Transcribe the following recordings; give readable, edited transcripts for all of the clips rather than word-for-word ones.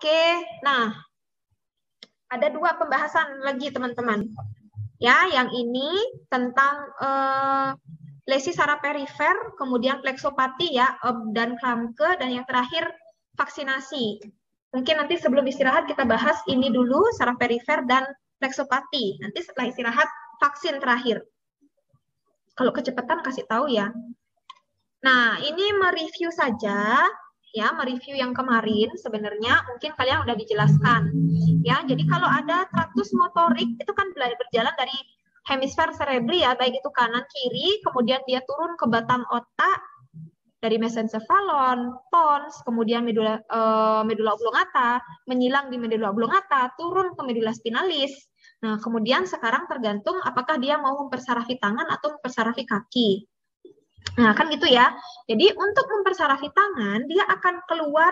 Oke, nah ada dua pembahasan lagi teman-teman. Ya, yang ini tentang lesi saraf perifer, kemudian pleksopati ya, Erb dan Klumpke, dan yang terakhir vaksinasi. Mungkin nanti sebelum istirahat kita bahas ini dulu, saraf perifer dan pleksopati. Nanti setelah istirahat vaksin terakhir. Kalau kecepatan kasih tahu ya. Nah, ini mereview saja. Ya, mereview yang kemarin sebenarnya mungkin kalian udah dijelaskan. Ya, jadi kalau ada tratus motorik itu kan berjalan dari hemisfer cerebri ya, baik itu kanan kiri, kemudian dia turun ke batang otak dari mesencephalon, pons, kemudian medula oblongata, menyilang di medula oblongata, turun ke medula spinalis. Nah, kemudian sekarang tergantung apakah dia mau mempersarafi tangan atau mempersarafi kaki. Nah, kan gitu ya. Jadi, untuk mempersarafi tangan, dia akan keluar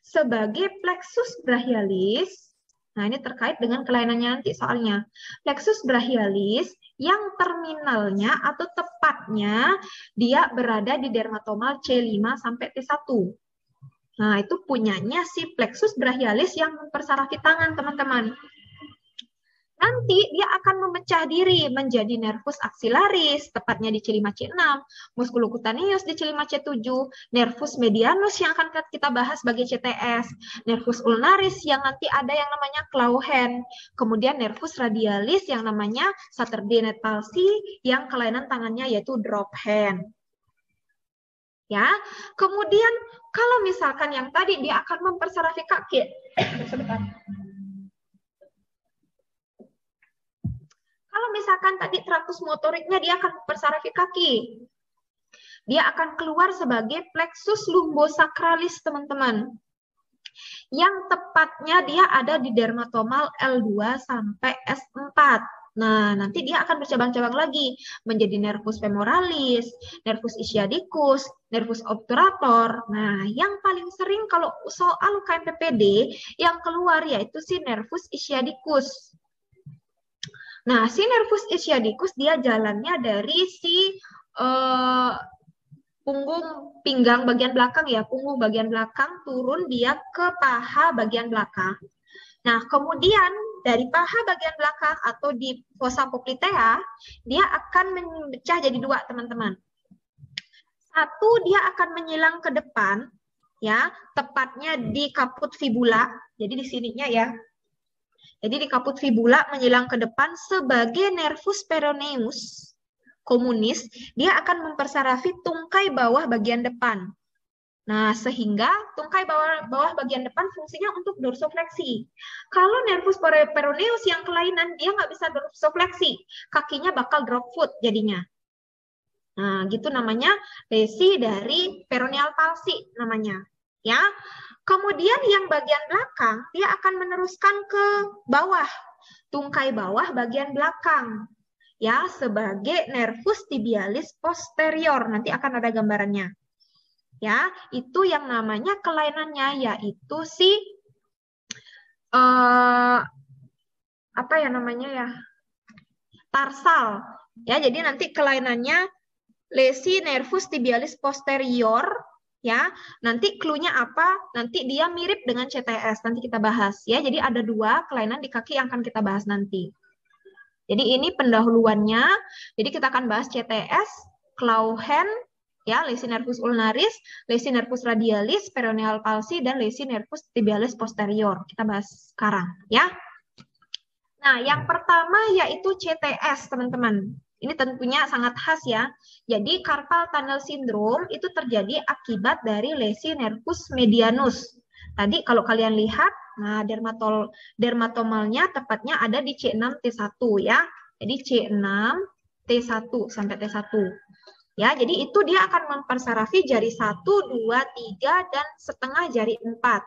sebagai plexus brachialis. Nah, ini terkait dengan kelainannya nanti soalnya. Plexus brachialis yang terminalnya atau tepatnya dia berada di dermatomal C5 sampai T1. Nah, itu punyanya si plexus brachialis yang mempersarafi tangan, teman-teman. Nanti dia akan memecah diri menjadi nervus aksilaris, tepatnya di C5 C6, musculocutaneus di C5 C7, nervus medianus yang akan kita bahas sebagai CTS, nervus ulnaris yang nanti ada yang namanya clawhand, kemudian nervus radialis yang namanya Saturday Night Palsy yang kelainan tangannya yaitu drop hand. Ya, kemudian kalau misalkan yang tadi dia akan mempersarafi kaki. Sebentar. Kalau misalkan tadi trakus motoriknya dia akan mempersarafi kaki. Dia akan keluar sebagai plexus lumbosakralis, teman-teman. Yang tepatnya dia ada di dermatomal L2 sampai S4. Nah, nanti dia akan bercabang-cabang lagi menjadi nervus femoralis, nervus ischiadicus, nervus obturator. Nah, yang paling sering kalau soal UKMPPD yang keluar yaitu si nervus ischiadicus. Nah, si nervus ischiadicus dia jalannya dari si punggung pinggang bagian belakang ya, punggung bagian belakang turun dia ke paha bagian belakang. Nah, kemudian dari paha bagian belakang atau di fossa poplitea, dia akan memecah jadi dua, teman-teman. Satu, dia akan menyilang ke depan, ya, tepatnya di kaput fibula, jadi di sininya ya. Jadi di kaput fibula menyilang ke depan sebagai nervus peroneus komunis, dia akan mempersarafi tungkai bawah bagian depan. Nah, sehingga tungkai bawah bagian depan fungsinya untuk dorsofleksi. Kalau nervus peroneus yang kelainan, dia nggak bisa dorsofleksi. Kakinya bakal drop foot jadinya. Nah, gitu namanya lesi dari peroneal palsi namanya. Ya. Kemudian yang bagian belakang, dia akan meneruskan ke bawah, tungkai bawah bagian belakang, ya, sebagai nervus tibialis posterior. Nanti akan ada gambarannya. Ya, itu yang namanya kelainannya, yaitu si, apa ya namanya ya, tarsal. Ya, jadi nanti kelainannya lesi nervus tibialis posterior. Ya, nanti cluenya apa? Nanti dia mirip dengan CTS, nanti kita bahas ya. Jadi ada dua kelainan di kaki yang akan kita bahas nanti. Jadi ini pendahuluannya. Jadi kita akan bahas CTS, clawhand, ya, lesi nervus ulnaris, lesi nervus radialis, peroneal palsi, dan lesi nervus tibialis posterior. Kita bahas sekarang ya. Nah, yang pertama yaitu CTS, teman-teman. Ini tentunya sangat khas ya. Jadi carpal tunnel syndrome itu terjadi akibat dari lesi nervus medianus. Tadi kalau kalian lihat, nah dermatomalnya tepatnya ada di C6-T1 ya. Jadi C6-T1 sampai T1. Ya, jadi itu dia akan mempersarafi jari 1, 2, 3 dan setengah jari 4.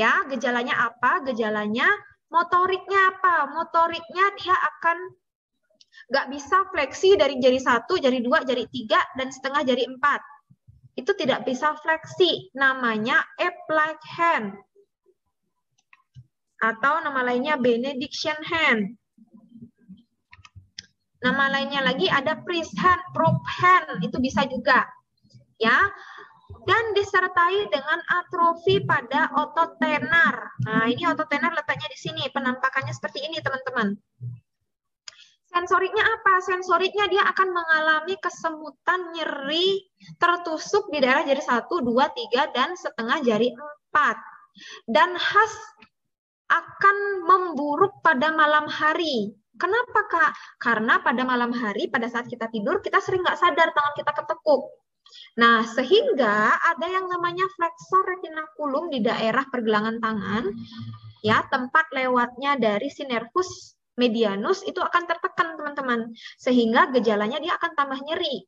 Ya, gejalanya apa? Gejalanya motoriknya apa? Motoriknya dia akan nggak bisa fleksi dari jari 1, jari 2, jari 3, dan setengah jari 4. Itu tidak bisa fleksi, namanya Erb's hand. Atau nama lainnya Benediction hand. Nama lainnya lagi ada priest hand, prop hand, itu bisa juga. Ya, dan disertai dengan atrofi pada otot tenar. Nah, ini otot tenar letaknya di sini, penampakannya seperti ini, teman-teman. Sensoriknya apa? Sensoriknya dia akan mengalami kesemutan, nyeri, tertusuk di daerah jari 1, 2, 3, dan setengah jari 4. Dan khas akan memburuk pada malam hari. Kenapa, Kak? Karena pada malam hari, pada saat kita tidur, kita sering nggak sadar tangan kita ketekuk. Nah, sehingga ada yang namanya flexor retinaculum di daerah pergelangan tangan, ya, tempat lewatnya dari si nervus medianus itu akan tertekan, teman-teman. Sehingga gejalanya dia akan tambah nyeri.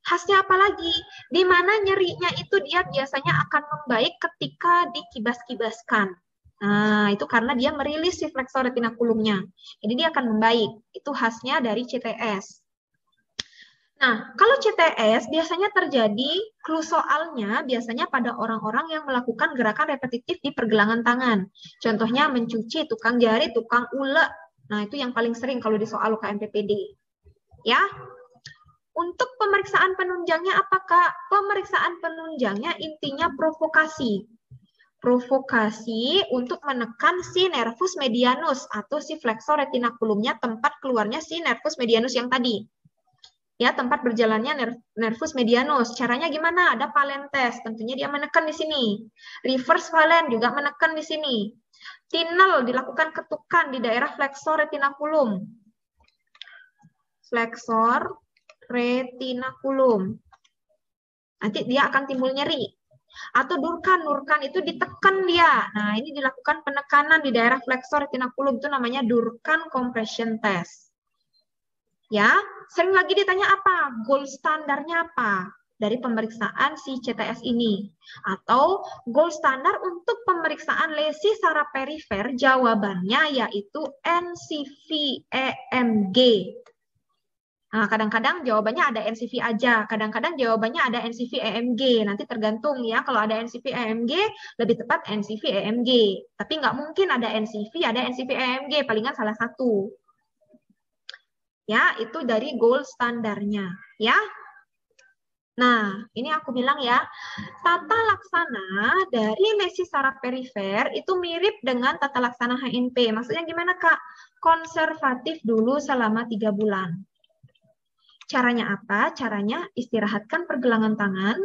Khasnya apa lagi? Di mana nyerinya itu dia biasanya akan membaik ketika dikibas-kibaskan. Nah, itu karena dia merilis si flexor retinaculumnya. Jadi dia akan membaik. Itu khasnya dari CTS. Nah, kalau CTS biasanya terjadi klusoalnya biasanya pada orang-orang yang melakukan gerakan repetitif di pergelangan tangan. Contohnya mencuci, tukang jari, tukang ulek. Nah, itu yang paling sering kalau di soal UKMPPD. Ya. Untuk pemeriksaan penunjangnya apa, Kak? Pemeriksaan penunjangnya intinya provokasi. Provokasi untuk menekan si nervus medianus atau si flexor retinaculumnya, tempat keluarnya si nervus medianus yang tadi. Ya, tempat berjalannya nervus medianus. Caranya gimana? Ada Phalen test, tentunya dia menekan di sini. Reverse Phalen juga menekan di sini. Tinel dilakukan ketukan di daerah flexor retinaculum. Flexor retinaculum. Nanti dia akan timbul nyeri. Atau Durkan itu ditekan dia. Nah, ini dilakukan penekanan di daerah flexor retinaculum, itu namanya Durkan compression test. Ya, sering lagi ditanya apa? Gold standarnya apa dari pemeriksaan si CTS ini? Atau gold standar untuk pemeriksaan lesi saraf perifer, jawabannya yaitu NCV-EMG. Nah, kadang-kadang jawabannya ada NCV aja, kadang-kadang jawabannya ada NCV-EMG. Nanti tergantung ya, kalau ada NCV-EMG, lebih tepat NCV-EMG. Tapi nggak mungkin ada NCV, ada NCV-EMG, palingan salah satu. Ya, itu dari gold standarnya. Ya. Nah, ini aku bilang ya, tata laksana dari lesi saraf perifer itu mirip dengan tata laksana HNP. Maksudnya gimana, Kak? Konservatif dulu selama 3 bulan. Caranya apa? Caranya istirahatkan pergelangan tangan,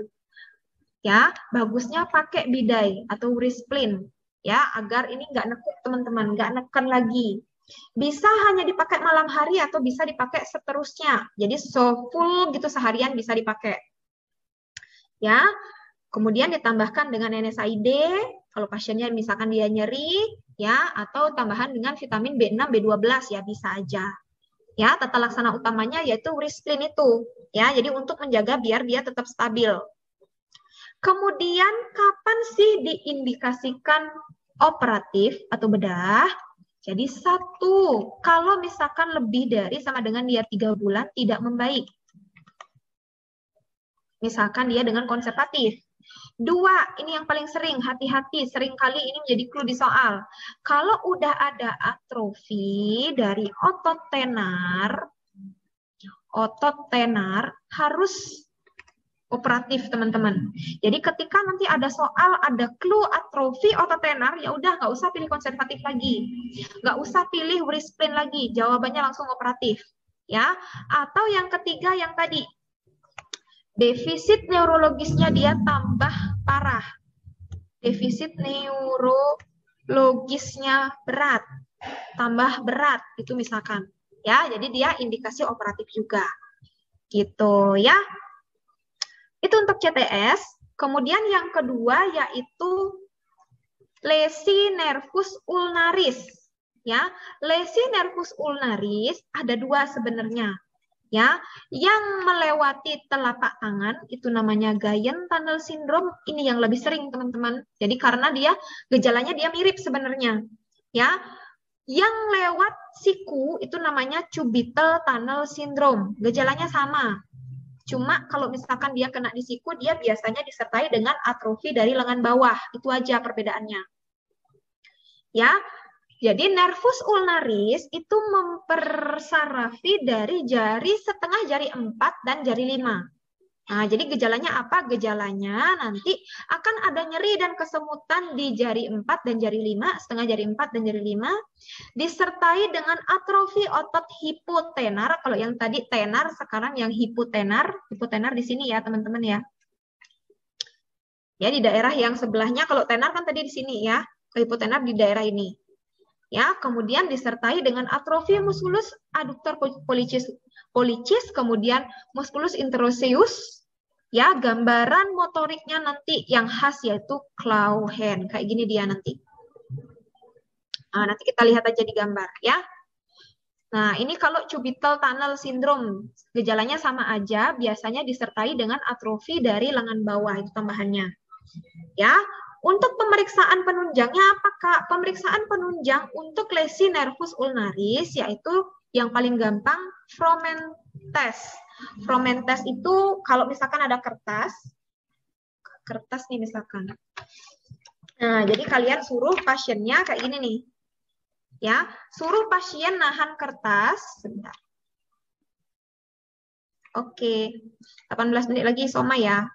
ya. Bagusnya pakai bidai atau wrist plane, ya, agar ini nggak nekuk, teman-teman, nggak neken lagi. Bisa hanya dipakai malam hari atau bisa dipakai seterusnya. Jadi so full gitu seharian bisa dipakai, ya. Kemudian ditambahkan dengan NSAID kalau pasiennya misalkan dia nyeri, ya, atau tambahan dengan vitamin B6, B12, ya, bisa aja. Ya, tata laksana utamanya yaitu wrist plane itu, ya. Jadi untuk menjaga biar dia tetap stabil. Kemudian kapan sih diindikasikan operatif atau bedah? Jadi 1, kalau misalkan lebih dari sama dengan dia 3 bulan tidak membaik. Misalkan dia dengan konservatif. 2, ini yang paling sering, hati-hati, seringkali ini menjadi clue di soal. Kalau udah ada atrofi dari otot tenar harus operatif, teman-teman. Jadi ketika nanti ada soal, ada clue atrofi otot tenar, ya udah nggak usah pilih konservatif lagi, nggak usah pilih wrist plane lagi, jawabannya langsung operatif, ya. Atau yang ketiga yang tadi, defisit neurologisnya dia tambah parah. Defisit neurologisnya berat, tambah berat itu misalkan. Ya, jadi dia indikasi operatif juga. Gitu ya. Itu untuk CTS. Kemudian yang kedua yaitu lesi nervus ulnaris, ya. Lesi nervus ulnaris ada 2 sebenarnya. Ya, yang melewati telapak tangan itu namanya Guyon tunnel syndrome. Ini yang lebih sering, teman-teman. Jadi karena dia gejalanya dia mirip sebenarnya. Ya, yang lewat siku itu namanya cubital tunnel syndrome. Gejalanya sama. Cuma kalau misalkan dia kena di siku, dia biasanya disertai dengan atrofi dari lengan bawah. Itu aja perbedaannya. Ya. Jadi nervus ulnaris itu mempersarafi dari jari setengah jari 4 dan jari 5. Nah, jadi gejalanya apa? Gejalanya nanti akan ada nyeri dan kesemutan di jari 4 dan jari 5, setengah jari 4 dan jari 5, disertai dengan atrofi otot hipotenar. Kalau yang tadi tenar, sekarang yang hipotenar. Hipotenar di sini ya, teman-teman ya. Ya, di daerah yang sebelahnya, kalau tenar kan tadi di sini ya, hipotenar di daerah ini. Ya, kemudian disertai dengan atrofi musculus adductor pollicis, kemudian musculus interoseus. Ya, gambaran motoriknya nanti yang khas yaitu claw hand. Kayak gini dia nanti. Nah, nanti kita lihat aja di gambar ya. Nah, ini kalau cubital tunnel syndrome, gejalanya sama aja, biasanya disertai dengan atrofi dari lengan bawah, itu tambahannya. Ya, untuk pemeriksaan penunjangnya apa, Kak? Pemeriksaan penunjang untuk lesi nervus ulnaris yaitu yang paling gampang Froment test. Froment test itu kalau misalkan ada kertas nih misalkan. Nah, jadi kalian suruh pasiennya kayak gini nih. Ya, suruh pasien nahan kertas sebentar. Oke. 18 menit lagi soma ya.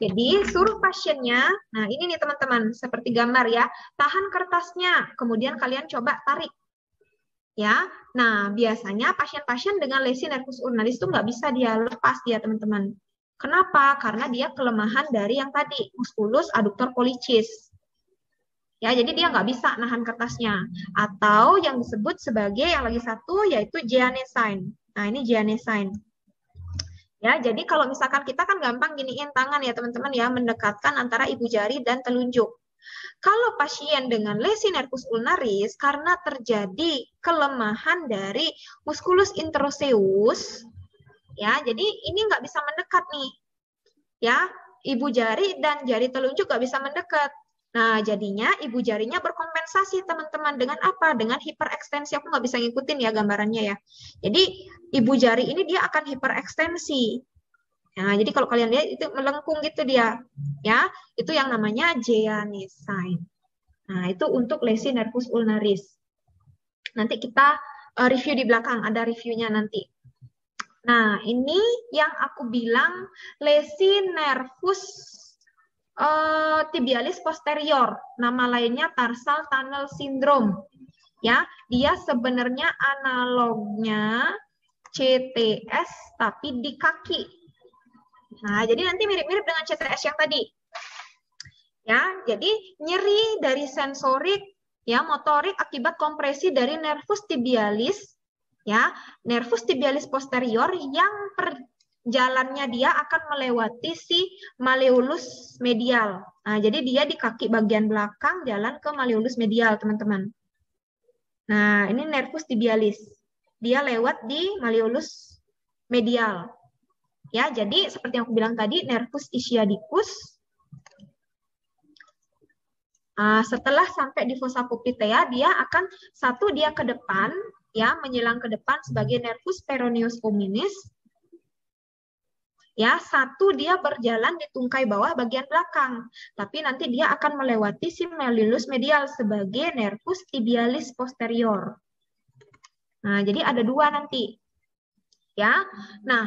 Jadi suruh pasiennya, nah ini nih teman-teman, seperti gambar ya. Tahan kertasnya, kemudian kalian coba tarik. Ya, nah biasanya pasien-pasien dengan lesi nervus ulnaris itu nggak bisa dia lepas dia teman-teman. Kenapa? Karena dia kelemahan dari yang tadi musculus adductor pollicis. Ya, jadi dia nggak bisa nahan kertasnya. Atau yang disebut sebagai yang lagi satu yaitu Jeanis sign. Nah ini Jeanis sign. Ya, jadi kalau misalkan kita kan gampang giniin tangan ya teman-teman ya, mendekatkan antara ibu jari dan telunjuk. Kalau pasien dengan lesi nervus ulnaris karena terjadi kelemahan dari musculus interoseus, ya, jadi ini nggak bisa mendekat nih, ya, ibu jari dan jari telunjuk nggak bisa mendekat. Nah, jadinya ibu jarinya berkompensasi teman-teman dengan apa? Dengan hiperekstensi. Aku nggak bisa ngikutin ya gambarannya ya. Jadi ibu jari ini dia akan hiperekstensi. Nah, jadi kalau kalian lihat itu melengkung gitu dia, ya, itu yang namanya Jeanis sign. Nah, itu untuk lesi nervus ulnaris. Nanti kita review di belakang, ada reviewnya nanti. Nah, ini yang aku bilang lesi nervus tibialis posterior, nama lainnya tarsal tunnel syndrome. Ya, dia sebenarnya analognya CTS tapi di kaki. Nah, jadi nanti mirip-mirip dengan CTS yang tadi. Ya, jadi nyeri dari sensorik, ya, motorik akibat kompresi dari nervus tibialis posterior yang jalannya dia akan melewati si malleolus medial. Nah, jadi dia di kaki bagian belakang jalan ke malleolus medial, teman-teman. Nah, ini nervus tibialis. Dia lewat di malleolus medial. Ya, jadi seperti yang aku bilang tadi, nervus ischiadicus. Setelah sampai di fossa popliteae, dia akan satu dia ke depan, ya, menyilang ke depan sebagai nervus peroneus hominis. Ya, satu dia berjalan di tungkai bawah bagian belakang, tapi nanti dia akan melewati si malleolus medial sebagai nervus tibialis posterior. Nah, jadi ada dua nanti. Ya, nah,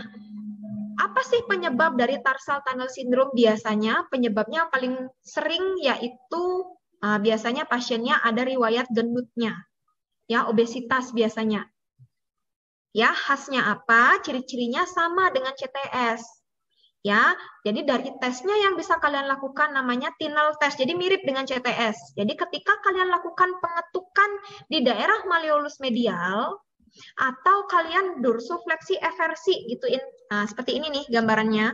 apa sih penyebab dari tarsal tunnel syndrome biasanya? Penyebabnya yang paling sering yaitu biasanya pasiennya ada riwayat gendutnya, ya, obesitas biasanya. Ya, khasnya apa? Ciri-cirinya sama dengan CTS. Ya, jadi dari tesnya yang bisa kalian lakukan namanya Tinel test. Jadi mirip dengan CTS. Jadi ketika kalian lakukan pengetukan di daerah malleolus medial, atau kalian dorsofleksi eversi gituin, nah, seperti ini nih gambarannya,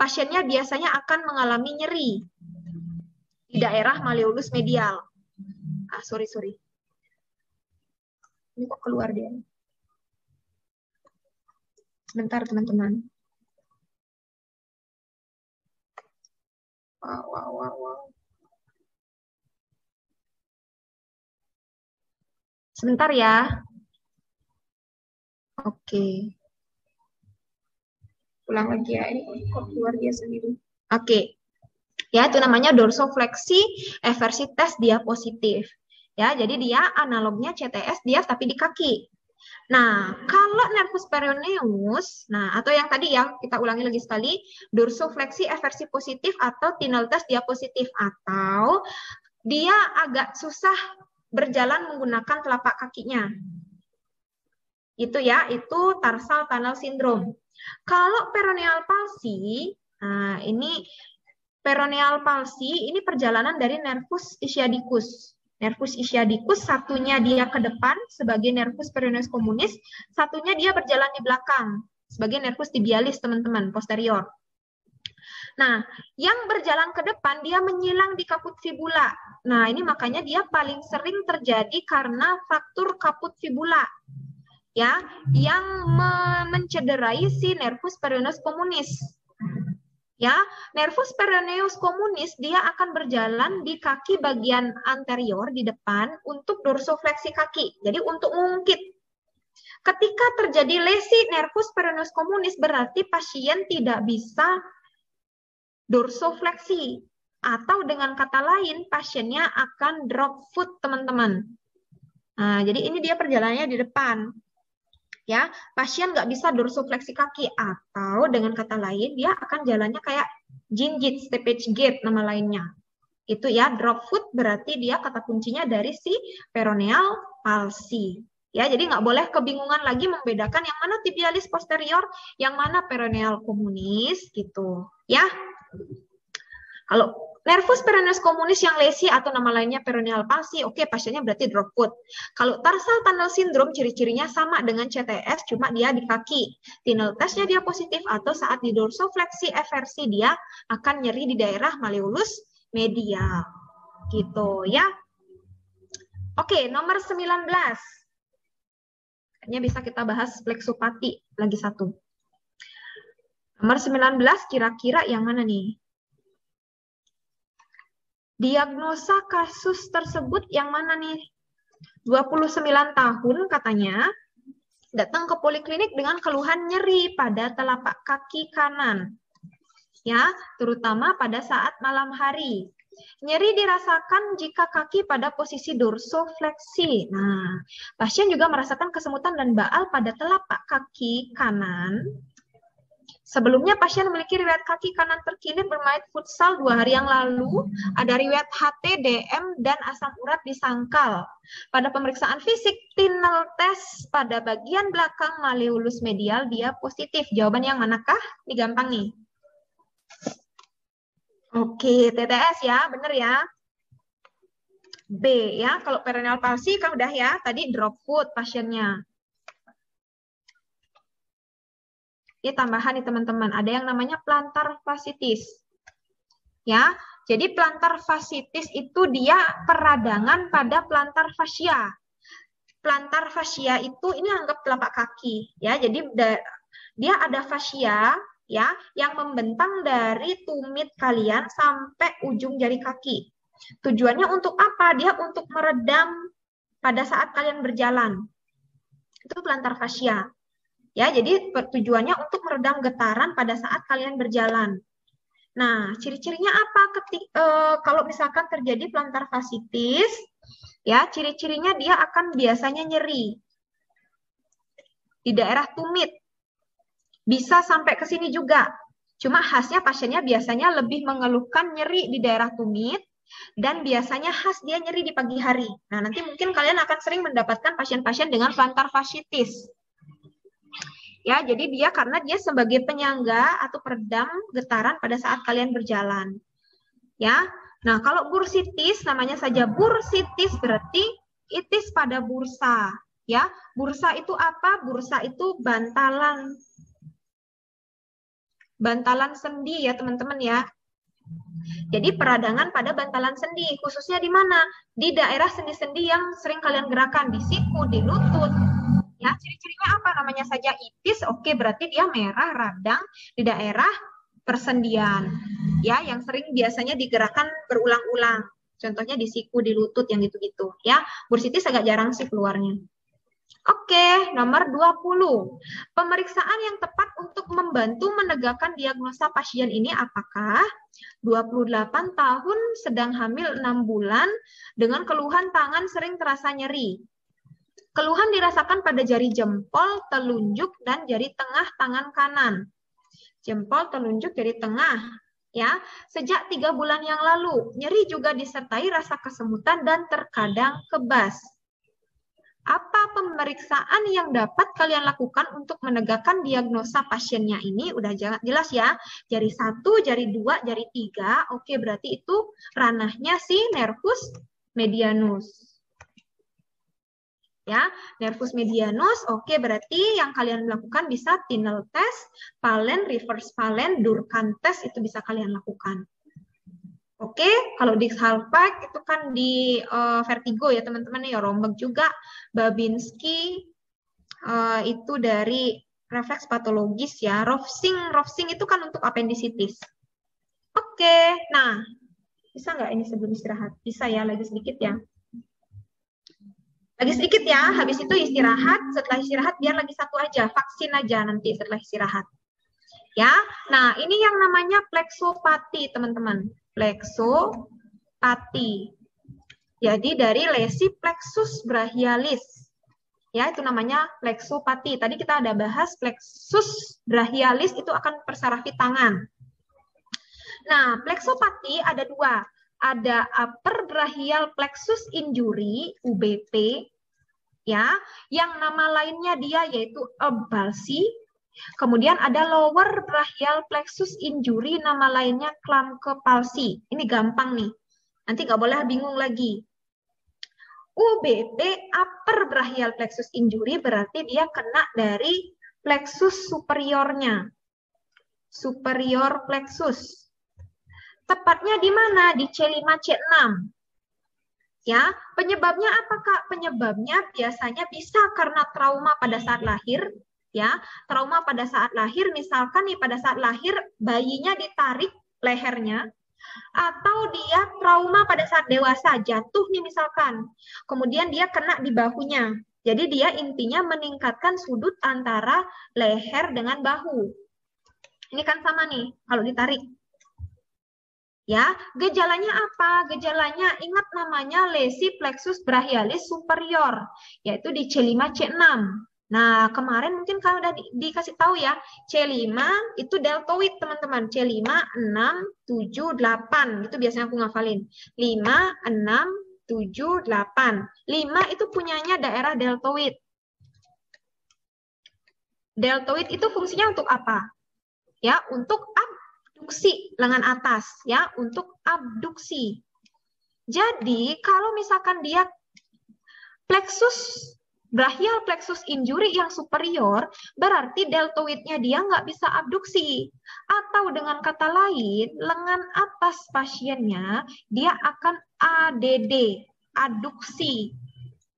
pasiennya biasanya akan mengalami nyeri di daerah malleolus medial. Sorry ini kok keluar dia, sebentar teman-teman. Wow. Sebentar ya. Oke, pulang lagi ya, ini kok keluar dia sendiri. Oke, ya itu namanya dorsofleksi eversi test dia positif. Ya, jadi dia analognya CTS dia tapi di kaki. Nah, kalau nervus peroneus, nah atau yang tadi ya, kita ulangi lagi sekali, dorsofleksi eversi positif atau Tinel test dia positif, atau dia agak susah berjalan menggunakan telapak kakinya. Itu ya, itu tarsal tunnel syndrome. Kalau peroneal palsi, nah ini peroneal palsi, ini perjalanan dari nervus ischiadicus. Nervus ischiadicus satunya dia ke depan sebagai nervus peroneus communis, satunya dia berjalan di belakang sebagai nervus tibialis, teman-teman, posterior. Nah, yang berjalan ke depan dia menyilang di kaput fibula. Nah, ini makanya dia paling sering terjadi karena fraktur kaput fibula. Ya, yang mencederai si nervus peroneus communis. Ya, nervus peroneus communis dia akan berjalan di kaki bagian anterior di depan untuk dorsofleksi kaki. Jadi untuk ngungkit. Ketika terjadi lesi nervus peroneus communis berarti pasien tidak bisa dorsofleksi, atau dengan kata lain pasiennya akan drop foot, teman-teman. Nah, jadi ini dia perjalanannya di depan. Ya, pasien nggak bisa dorsofleksi kaki, atau dengan kata lain dia akan jalannya kayak jinjit, steppage gait nama lainnya. Itu ya, drop foot berarti dia kata kuncinya dari si peroneal palsi. Ya, jadi nggak boleh kebingungan lagi membedakan yang mana tibialis posterior, yang mana peroneal communis gitu. Ya. Kalau nervus peroneus communis yang lesi atau nama lainnya peroneal palsi, oke, pasiennya berarti drop foot. Kalau tarsal tunnel syndrome ciri-cirinya sama dengan CTS, cuma dia di kaki. Tinel testnya dia positif, atau saat di dorsofleksi eversi dia akan nyeri di daerah malleolus medial. Gitu ya. Oke, nomor 19. Kayaknya bisa kita bahas plexopati lagi satu. Nomor 19 kira-kira yang mana nih? Diagnosa kasus tersebut yang mana nih? 29 tahun katanya, datang ke poliklinik dengan keluhan nyeri pada telapak kaki kanan. Ya, terutama pada saat malam hari. Nyeri dirasakan jika kaki pada posisi dorsofleksi. Nah, pasien juga merasakan kesemutan dan baal pada telapak kaki kanan. Sebelumnya pasien memiliki riwayat kaki kanan terkilir bermain futsal 2 hari yang lalu, ada riwayat HT, DM, dan asam urat di sangkal. Pada pemeriksaan fisik, Tinel test pada bagian belakang malleolus medial dia positif. Jawaban yang manakah? Ini gampang nih. Oke, TTS ya, bener ya. B ya, kalau peroneal palsi kan udah ya, tadi drop foot pasiennya. Ini tambahan nih teman-teman, ada yang namanya plantar fasciitis. Ya, jadi plantar fasciitis itu dia peradangan pada plantar fascia. Plantar fascia itu ini anggap telapak kaki, ya. Jadi dia ada fascia ya yang membentang dari tumit kalian sampai ujung jari kaki. Tujuannya untuk apa? Dia untuk meredam pada saat kalian berjalan. Itu plantar fascia. Ya, jadi tujuannya untuk meredam getaran pada saat kalian berjalan. Nah, ciri-cirinya apa kalau misalkan terjadi plantar fasciitis? Ya, ciri-cirinya dia akan biasanya nyeri di daerah tumit. Bisa sampai ke sini juga. Cuma khasnya pasiennya biasanya lebih mengeluhkan nyeri di daerah tumit, dan biasanya khas dia nyeri di pagi hari. Nah, nanti mungkin kalian akan sering mendapatkan pasien-pasien dengan plantar fasciitis. Ya, jadi dia karena dia sebagai penyangga atau peredam getaran pada saat kalian berjalan. Ya. Nah, kalau bursitis, namanya saja bursitis berarti itis pada bursa, ya. Bursa itu apa? Bursa itu bantalan. Bantalan sendi ya, teman-teman ya. Jadi peradangan pada bantalan sendi, khususnya di mana? Di daerah sendi-sendi yang sering kalian gerakan, di siku, di lutut. Ya, ciri-cirinya apa? Namanya saja itis, oke, berarti dia merah, radang di daerah persendian. Ya, yang sering biasanya digerakkan berulang-ulang. Contohnya di siku, di lutut, yang gitu-gitu. Ya, bursitis agak jarang sih keluarnya. Oke, nomor 20. Pemeriksaan yang tepat untuk membantu menegakkan diagnosa pasien ini apakah? 28 tahun, sedang hamil 6 bulan, dengan keluhan tangan sering terasa nyeri. Keluhan dirasakan pada jari jempol, telunjuk, dan jari tengah tangan kanan. Jempol, telunjuk, jari tengah. Ya, sejak 3 bulan yang lalu, nyeri juga disertai rasa kesemutan dan terkadang kebas. Apa pemeriksaan yang dapat kalian lakukan untuk menegakkan diagnosa pasiennya ini? Udah jelas ya, jari 1, jari 2, jari 3. Oke, berarti itu ranahnya si nervus medianus. Ya, nervus medianus, oke berarti yang kalian lakukan bisa Tinel test, Phalen, reverse Phalen, Durkan test itu bisa kalian lakukan. Oke, kalau Dix-Hallpike itu kan di vertigo ya teman-teman, ya rombak juga, Babinski itu dari refleks patologis ya, Rovsing itu kan untuk appendicitis. Oke, nah bisa nggak ini sebelum istirahat? Bisa ya, lagi sedikit ya. Lagi sedikit ya, habis itu istirahat, setelah istirahat biar lagi satu aja, vaksin aja nanti setelah istirahat. Ya, nah ini yang namanya plexopati teman-teman, plexopati. Jadi dari lesi plexus brachialis, ya itu namanya plexopati. Tadi kita ada bahas plexus brachialis itu akan persarafi tangan. Nah, plexopati ada 2. Ada upper brachial plexus injury (UBP) ya, yang nama lainnya dia yaitu Erb's palsy. Kemudian ada lower brachial plexus injury, nama lainnya Klumpke palsy. Ini gampang nih, nanti nggak boleh bingung lagi. UBP upper brachial plexus injury berarti dia kena dari plexus superiornya, superior plexus. Tepatnya di mana? Di C5, C6. Ya, penyebabnya apa, Kak? Penyebabnya biasanya bisa karena trauma pada saat lahir. Ya, trauma pada saat lahir, misalkan nih pada saat lahir bayinya ditarik lehernya, atau dia trauma pada saat dewasa, jatuh nih misalkan. Kemudian dia kena di bahunya. Jadi dia intinya meningkatkan sudut antara leher dengan bahu. Ini kan sama nih kalau ditarik. Ya, gejalanya apa? Gejalanya ingat namanya lesi plexus brachialis superior, yaitu di C5 C6. Nah, kemarin mungkin kalau udah dikasih tahu ya, C5 itu deltoid, teman-teman. C5 6 7 8. Itu biasanya aku ngafalin. 5 6 7 8. 5 itu punyanya daerah deltoid. Deltoid itu fungsinya untuk apa? Ya, untuk abduksi, lengan atas ya, untuk abduksi. Jadi kalau misalkan dia plexus brachial plexus injury yang superior, berarti deltoidnya dia nggak bisa abduksi. Atau dengan kata lain, lengan atas pasiennya dia akan ADD, aduksi,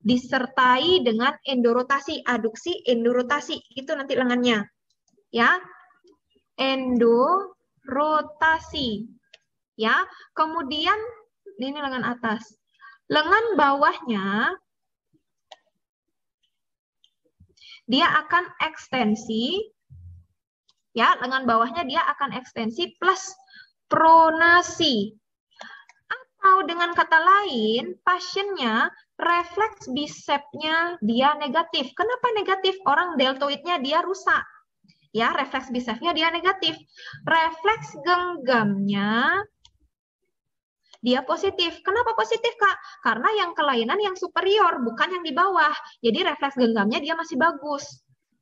disertai dengan endorotasi, aduksi, endorotasi itu nanti lengannya, ya, endorotasi, ya. Kemudian ini lengan atas, lengan bawahnya dia akan ekstensi, ya, lengan bawahnya dia akan ekstensi plus pronasi. Atau dengan kata lain, pasiennya refleks bisepsnya dia negatif. Kenapa negatif? Orang deltoidnya dia rusak. Ya, refleks bisepsnya dia negatif. Refleks genggamnya dia positif. Kenapa positif, Kak? Karena yang kelainan yang superior, bukan yang di bawah. Jadi refleks genggamnya dia masih bagus.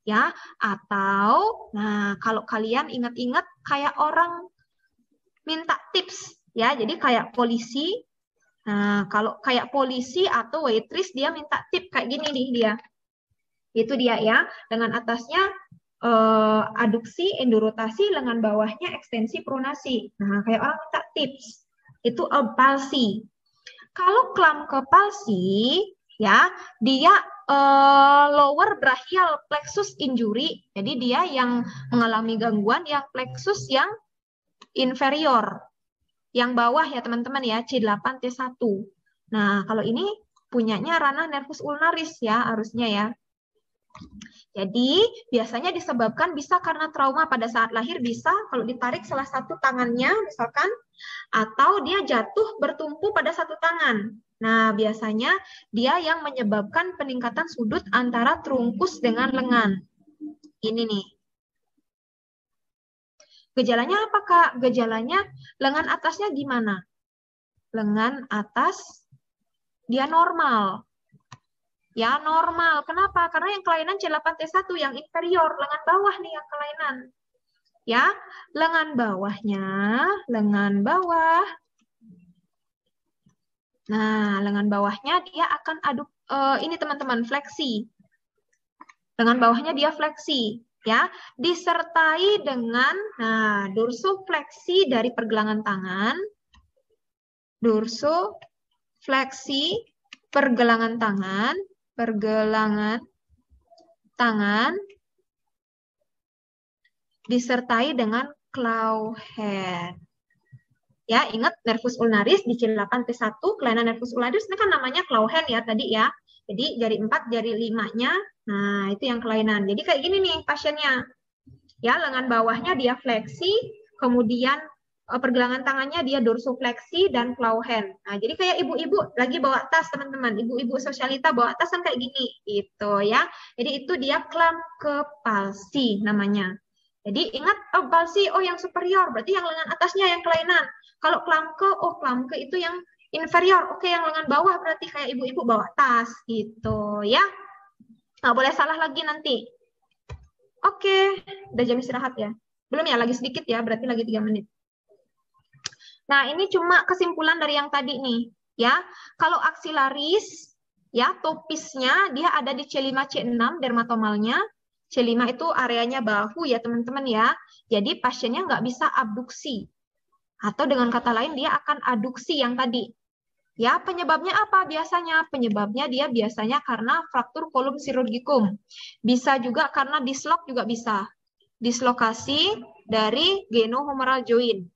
Ya, atau nah kalau kalian ingat-ingat kayak orang minta tips, ya. Jadi kayak polisi. Nah, kalau kayak polisi atau waitress dia minta tip kayak gini nih dia. Itu dia ya, dengan atasnya aduksi, endorotasi, lengan bawahnya ekstensi, pronasi. Nah, kayak orang minta tips. Itu Erb's palsy. Kalau Klumpke palsy, ya, dia lower brachial plexus injury. Jadi dia yang mengalami gangguan yang plexus yang inferior. Yang bawah ya, teman-teman ya, C8 T1. Nah, kalau ini punyanya ranah nervus ulnaris ya, harusnya ya. Jadi biasanya disebabkan bisa karena trauma pada saat lahir, bisa kalau ditarik salah satu tangannya misalkan, atau dia jatuh bertumpu pada satu tangan. Nah biasanya dia yang menyebabkan peningkatan sudut antara trunkus dengan lengan. Ini nih. Gejalanya apa, Kak? Gejalanya lengan atasnya gimana? Lengan atas dia normal. Ya normal, kenapa? Karena yang kelainan C8T1, yang inferior, lengan bawah nih yang kelainan. Ya, lengan bawahnya, lengan bawah. Nah, lengan bawahnya dia akan ini teman-teman, fleksi. Lengan bawahnya dia fleksi, ya. Disertai dengan, nah, dorsofleksi dari pergelangan tangan. Dorsofleksi pergelangan tangan. Pergelangan tangan disertai dengan claw hand. Ya, ingat nervus ulnaris di C8T1, kelainan nervus ulnaris ini kan namanya claw hand ya tadi ya. Jadi jari 4, jari 5-nya, nah itu yang kelainan. Jadi kayak gini nih pasiennya. Ya, lengan bawahnya dia fleksi, kemudian pergelangan tangannya dia dorsofleksi dan claw hand. Nah, jadi kayak ibu-ibu lagi bawa tas, teman-teman. Ibu-ibu sosialita bawa tas kan kayak gini, gitu ya. Jadi itu dia Klumpke palsi namanya. Jadi ingat, oh, palsi, oh yang superior, berarti yang lengan atasnya yang kelainan. Kalau Klumpke, oh Klumpke itu yang inferior. Oke, yang lengan bawah berarti kayak ibu-ibu bawa tas, gitu ya. Nggak boleh salah lagi nanti. Oke, udah jam istirahat ya? Belum ya, lagi sedikit ya, berarti lagi 3 menit. Nah, ini cuma kesimpulan dari yang tadi nih, ya. Kalau aksilaris, ya, topisnya dia ada di C5, C6, dermatomalnya. C5 itu areanya bahu ya, teman-teman ya. Jadi, pasiennya nggak bisa abduksi. Atau dengan kata lain, dia akan aduksi yang tadi. Ya, penyebabnya apa biasanya? Penyebabnya dia biasanya karena fraktur kolum chirurgicum. Bisa juga karena dislok juga bisa. Dislokasi dari genohumeral joint.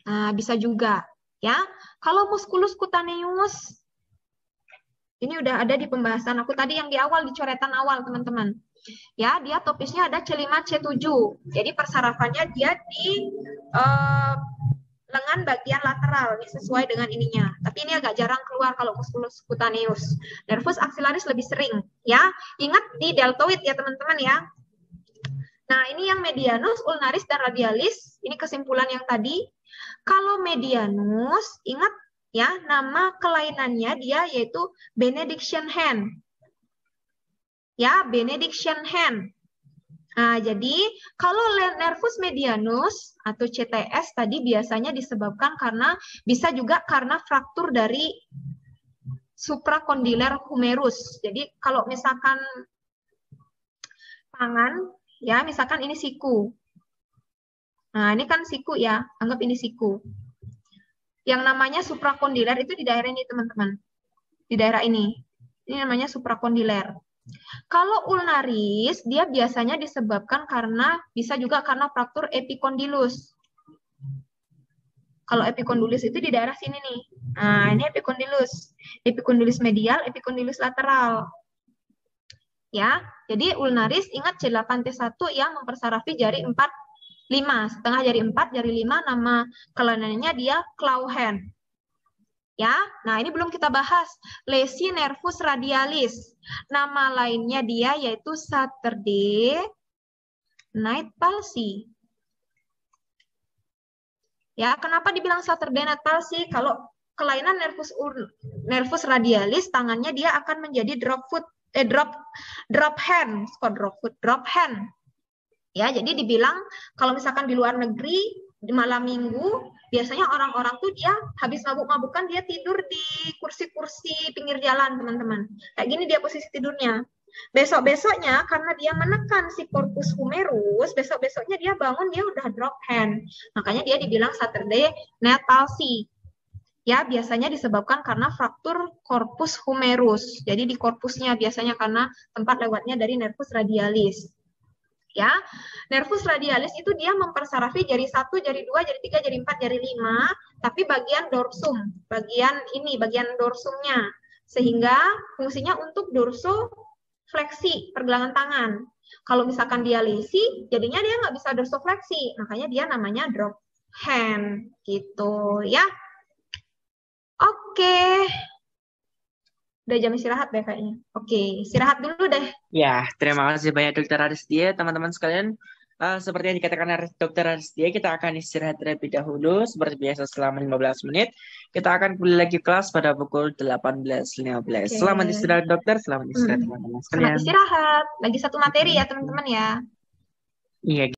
Nah, bisa juga ya. Kalau musculus cutaneus ini udah ada di pembahasan aku tadi yang di awal, di coretan awal teman-teman. Ya, dia topisnya ada C5 C7. Jadi persarafannya dia di lengan bagian lateral, ini sesuai dengan ininya. Tapi ini agak jarang keluar kalau musculus cutaneus. Nervus axillaris lebih sering ya. Ingat di deltoid ya teman-teman ya. Nah, ini yang medianus, ulnaris dan radialis. Ini kesimpulan yang tadi. Kalau medianus, ingat ya, nama kelainannya dia yaitu Benediction hand. Ya, Benediction hand. Nah, jadi kalau nervus medianus atau CTS tadi biasanya disebabkan karena, bisa juga karena fraktur dari supracondylar humerus. Jadi kalau misalkan tangan, ya misalkan ini siku. Nah, ini kan siku ya, anggap ini siku. Yang namanya suprakondiler itu di daerah ini, teman-teman. Di daerah ini. Ini namanya suprakondiler. Kalau ulnaris, dia biasanya disebabkan karena, bisa juga karena fraktur epikondilus. Kalau epikondilus itu di daerah sini nih. Nah, ini epikondilus. Epikondilus medial, epikondilus lateral. Ya, jadi ulnaris ingat C8T1 yang mempersarafi jari 4 5, setengah jari 4, jari 5, nama kelainannya dia claw hand. Ya, nah ini belum kita bahas. Lesi nervus radialis. Nama lainnya dia yaitu Saturday Night Palsy. Ya, kenapa dibilang Saturday Night Palsy? Kalau kelainan nervus radialis, tangannya dia akan menjadi drop hand. Kok drop foot? Drop hand. Ya, jadi dibilang kalau misalkan di luar negeri di malam minggu biasanya orang-orang tuh dia habis mabuk-mabukan dia tidur di kursi-kursi pinggir jalan, teman-teman. Kayak gini dia posisi tidurnya. Besok-besoknya karena dia menekan si corpus humerus, besok-besoknya dia bangun dia udah drop hand. Makanya dia dibilang Saturday Night Palsy. Ya, biasanya disebabkan karena fraktur corpus humerus. Jadi di korpusnya biasanya karena tempat lewatnya dari nervus radialis. Ya, nervus radialis itu dia mempersarafi jari 1, jari 2, jari 3, jari 4, jari 5, tapi bagian dorsum, bagian ini, bagian dorsumnya. Sehingga fungsinya untuk dorsofleksi, pergelangan tangan. Kalau misalkan dia lesi, jadinya dia nggak bisa dorsofleksi. Makanya dia namanya drop hand. Gitu ya. Oke. Udah jam istirahat deh kayaknya. Oke, istirahat dulu deh. Ya, terima kasih banyak Dokter Aristia, teman-teman sekalian. Seperti yang dikatakan Dokter Aristia, kita akan istirahat terlebih dahulu seperti biasa selama 15 menit. Kita akan kembali lagi kelas pada pukul 18.15. Okay. Selamat istirahat dokter, selamat istirahat teman-teman sekalian. Selamat istirahat. Lagi satu materi ya teman-teman ya. Iya.